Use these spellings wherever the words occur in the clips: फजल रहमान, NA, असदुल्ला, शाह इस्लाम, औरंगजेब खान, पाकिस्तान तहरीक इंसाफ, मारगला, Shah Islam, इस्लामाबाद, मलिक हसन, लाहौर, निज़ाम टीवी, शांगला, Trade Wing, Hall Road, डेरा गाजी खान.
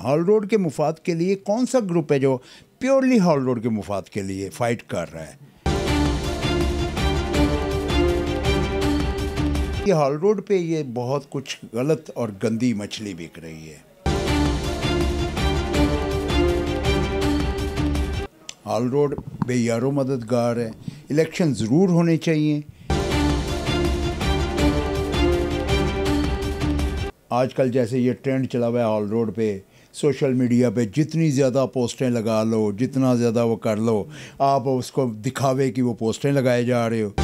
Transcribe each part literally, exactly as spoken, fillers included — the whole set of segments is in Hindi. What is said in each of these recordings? हॉल रोड के मुफाद के लिए कौन सा ग्रुप है जो प्योरली हॉल रोड के मुफाद के लिए फाइट कर रहा है? ये हॉल रोड पे ये बहुत कुछ गलत और गंदी मछली बिक रही है। हॉल रोड बेयारो मददगार है, इलेक्शन ज़रूर होने चाहिए। आजकल जैसे ये ट्रेंड चला हुआ है हॉल रोड पे, सोशल मीडिया पे जितनी ज़्यादा पोस्टें लगा लो, जितना ज़्यादा वो कर लो, आप उसको दिखावे कि वो पोस्टें लगाए जा रहे हो।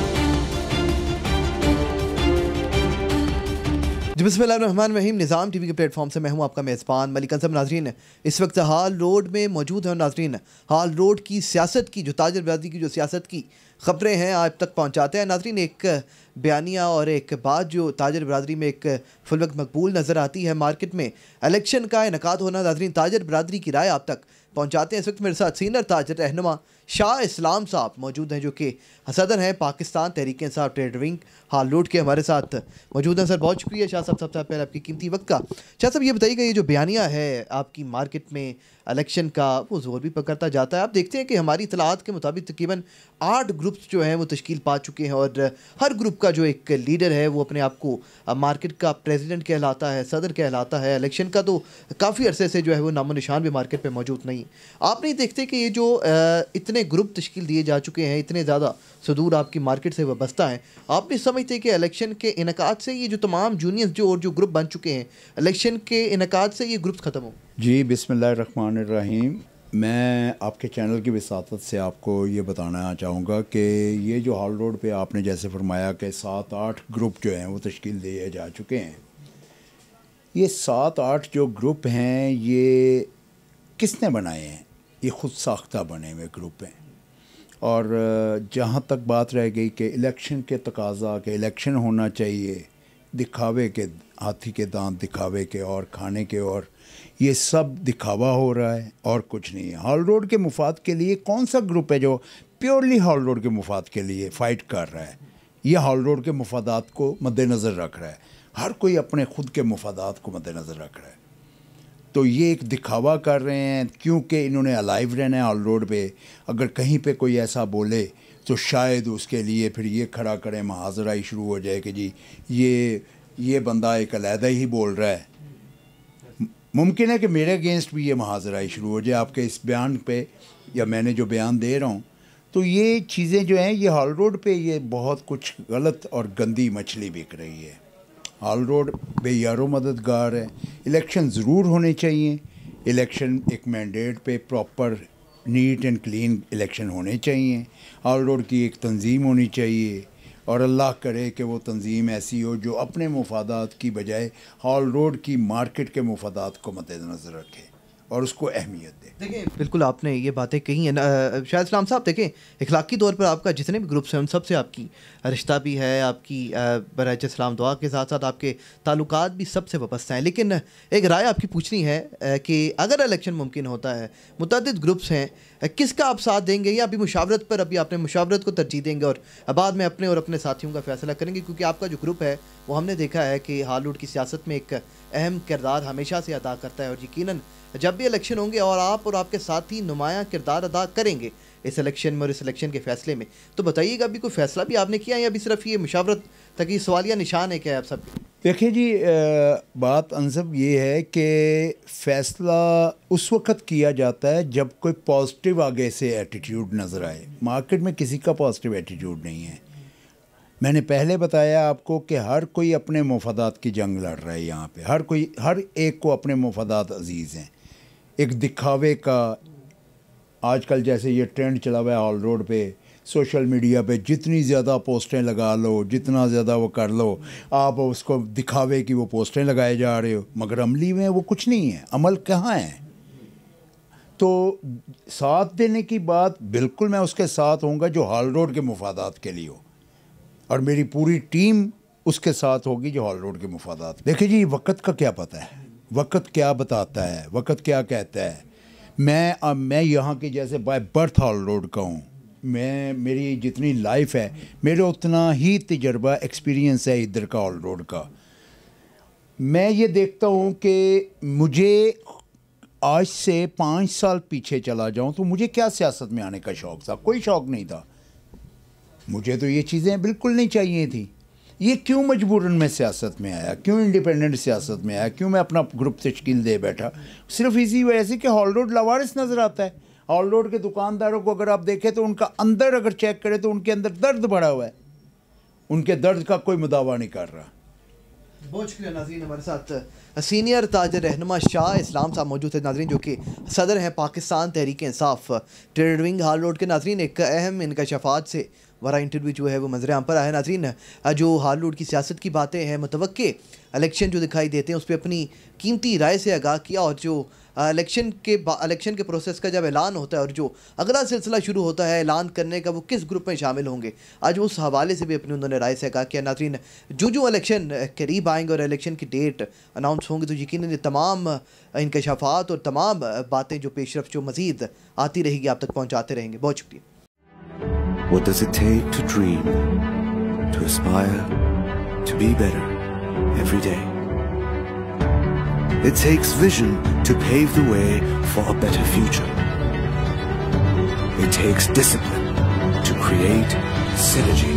जी बिस्मिल्लाहिर्रहमानिर्रहीम। निज़ाम टीवी के प्लेटफॉर्म से मैं हूं आपका मेज़बान मलिक हसन नाजरीन। इस वक्त हाल रोड में मौजूद है नाजरीन। हाल रोड की सियासत की जो ताजरबाजी की जो सियासत की ख़बरें हैं आप तक पहुंचाते हैं नाजरीन। एक बयानिया और एक बात जो ताजर बरदरी में एक फुलवक्त मकबूल नज़र आती है मार्केट में, इलेक्शन का इनकाद होना नाजरीन, ताजर बरदरी की राय आप तक पहुंचाते हैं। इस वक्त मेरे साथ सीनियर ताजर रहनुमा शाह इस्लाम साहब मौजूद हैं जो कि सदर हैं पाकिस्तान तहरीक इंसाफ ट्रेड विंग हाल रोड के, हमारे साथ मौजूद हैं। सर बहुत शुक्रिया शाह साहब सबसे पहले आपकी कीमती वक्त का। शाह साहब ये बताइएगा, ये जो बयानिया है आपकी मार्केट में इलेक्शन का वो ज़ोर भी पकड़ता जाता है। आप देखते हैं कि हमारी इतलात के मुताबिक तकरीबन आठ ग्रुप्स जो हैं वो तश्कील पा चुके हैं और हर ग्रुप का जो एक लीडर है वो अपने आप को मार्केट का प्रेसिडेंट कहलाता है, सदर कहलाता है। इलेक्शन का तो काफ़ी अरसे से जो है वो नामो निशान भी मार्केट पर मौजूद नहीं। आप नहीं देखते कि ये जो इतने ग्रुप तश्कील दिए जा चुके हैं, इतने ज़्यादा सुदूर आपकी मार्केट से वाबस्ता हैं, आप नहीं समझते कि इलेक्शन के इनकाद से ये जो तमाम जूनियर्स जो और जो ग्रुप बन चुके हैं इलेक्शन के इनकाद से ये ग्रुप्स ख़त्म हो? जी बिस्मिल्लाहिर्रहमानिर्रहीम। मैं आपके चैनल की विसातत से आपको ये बताना चाहूँगा कि ये जो हॉल रोड पे आपने जैसे फरमाया कि सात आठ ग्रुप जो हैं वो तश्कील दिए जा चुके हैं, ये सात आठ जो ग्रुप हैं ये किसने बनाए हैं? ये खुद साख्ता बने हुए ग्रुप हैं। और जहाँ तक बात रह गई कि इलेक्शन के तकाजा के इलेक्शन होना चाहिए, दिखावे के हाथी के दांत दिखावे के और खाने के, और ये सब दिखावा हो रहा है और कुछ नहीं है। हॉल रोड के मुफाद के लिए कौन सा ग्रुप है जो प्योरली हॉल रोड के मुफाद के लिए फ़ाइट कर रहा है? यह हॉल रोड के मुफादात को मद्देनज़र रख रहा है, हर कोई अपने खुद के मुफादात को मद्देनज़र रख रहा है। तो ये एक दिखावा कर रहे हैं क्योंकि इन्होंने अलाइव रहना है हॉल रोड पे। अगर कहीं पे कोई ऐसा बोले तो शायद उसके लिए फिर ये खड़ा करें, महाजरा ही शुरू हो जाए कि जी ये ये बंदा एक अलहदा ही बोल रहा है। मुमकिन है कि मेरे अगेंस्ट भी ये महाजरा ही शुरू हो जाए आपके इस बयान पे या मैंने जो बयान दे रहा हूँ। तो ये चीज़ें जो हैं ये हॉल रोड पे ये बहुत कुछ गलत और गंदी मछली बिक रही है। हॉल रोड बेयारो मददगार है, इलेक्शन ज़रूर होने चाहिए। इलेक्शन एक मैंडेट पे proper neat and clean election होने चाहिए। हॉल रोड की एक तंजीम होनी चाहिए और अल्लाह करे कि वो तंजीम ऐसी हो जो अपने मुफादात की बजाय हॉल रोड की मार्केट के मुफादात को मद्देनज़र रखे और उसको अहमियत दे। देखिए बिल्कुल आपने ये बातें कही हैं शाह इस्लाम साहब। देखें इखलाकी तौर पर आपका जितने भी ग्रुप्स हैं उन सबसे आपकी रिश्ता भी है, आपकी बराए इस्लाम दुआ के साथ साथ आपके ताल्लुकात भी सबसे वाबस्ता हैं। लेकिन एक राय आपकी पूछनी है कि अगर इलेक्शन मुमकिन होता है, मुतअद्दिद ग्रुप्स हैं, किसका आप साथ देंगे या अभी मुशावरत पर अभी आपने मुशावरत को तरजीह देंगे और बाद में अपने और अपने साथियों का फैसला करेंगे? क्योंकि आपका जो ग्रुप है वो हमने देखा है कि हाल रोड की सियासत में एक अहम किरदार हमेशा से अदा करता है और यकीनन जब भी इलेक्शन होंगे और आप और आपके साथी नुमाया किरदार अदा करेंगे इस इलेक्शन में और इस इलेक्शन के फैसले में। तो बताइएगा अभी कोई फैसला भी आपने किया है या अभी सिर्फ ये मुशावरत तक ये सवालिया निशान है क्या आप सब? देखिए जी बात अंसब ये है कि फ़ैसला उस वक़्त किया जाता है जब कोई पॉजिटिव आगे से एटीट्यूड नज़र आए। मार्केट में किसी का पॉजिटिव एटीट्यूड नहीं है। मैंने पहले बताया आपको कि हर कोई अपने मुफादात की जंग लड़ रहा है यहाँ पे। हर कोई, हर एक को अपने मुफादात अजीज़ हैं। एक दिखावे का आजकल जैसे ये ट्रेंड चला हुआ है हॉल रोड पे, सोशल मीडिया पे जितनी ज़्यादा पोस्टें लगा लो, जितना ज़्यादा वो कर लो, आप उसको दिखावे कि वो पोस्टें लगाए जा रहे हो, मगर अमली में वो कुछ नहीं है। अमल कहाँ है? तो साथ देने की बात बिल्कुल मैं उसके साथ होऊंगा जो हॉल रोड के मुफादात के लिए हो और मेरी पूरी टीम उसके साथ होगी जो हॉल रोड के मुफादात। देखिए जी वक़्त का क्या पता है, वक़्त क्या बताता है, वक़्त क्या कहता है। मैं अब मैं यहाँ के जैसे बाय बर्थ हॉल रोड का हूँ, मैं मेरी जितनी लाइफ है मेरे उतना ही तजर्बा एक्सपीरियंस है इधर का हॉल रोड का। मैं ये देखता हूँ कि मुझे आज से पाँच साल पीछे चला जाऊं तो मुझे क्या सियासत में आने का शौक़ था, कोई शौक़ नहीं था। मुझे तो ये चीज़ें बिल्कुल नहीं चाहिए थी। ये क्यों मजबूरन मैं सियासत में आया, क्यों इंडिपेंडेंट सियासत में आया, क्यों मैं अपना ग्रुप तश्कील दे बैठा, सिर्फ इसी वजह से कि हॉल रोड लावारिस नज़र आता है। हॉल रोड के दुकानदारों को अगर आप देखें तो उनका अंदर अगर चेक करें तो उनके अंदर दर्द भरा हुआ है, उनके दर्द का कोई मुदावा नहीं कर रहा। बहुत शुक्रिया नाज़रीन, हमारे साथ सीनियर ताजर रहनुमा शाह इस्लाम साहब मौजूद थे नाज़रीन, जो कि सदर हैं पाकिस्तान तहरीक इंसाफ ट्रेड विंग हाल रोड के। नाज़रीन एक अहम इनकशाफात से वाला इंटरव्यू जो है वो मंजर आम पर आया। नाज़रीन जो हाल रोड की सियासत की बातें हैं, मतवक्के इलेक्शन जो दिखाई देते हैं उस पर अपनी कीमती राय से आगाह किया, और जो इलेक्शन के इलेक्शन के प्रोसेस का जब ऐलान होता है और जो अगला सिलसिला शुरू होता है ऐलान करने का, वो किस ग्रुप में शामिल होंगे, आज उस हवाले से भी अपनी उन्होंने राय से आगाह किया। नाज़रीन जो जो इलेक्शन करीब आएंगे और इलेक्शन की डेट अनाउंस होंगे तो यकीनन तमाम इंकशाफात और तमाम बातें जो पेशरफ जो मज़ीद आती रहेगी आप तक पहुँचाते रहेंगे। बहुत शुक्रिया। What does it take to dream, to aspire, to be better every day? It takes vision to pave the way for a better future. It takes discipline to create synergy.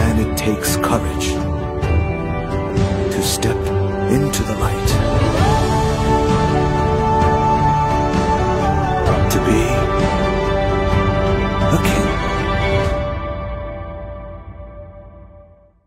And it takes courage to step into the light.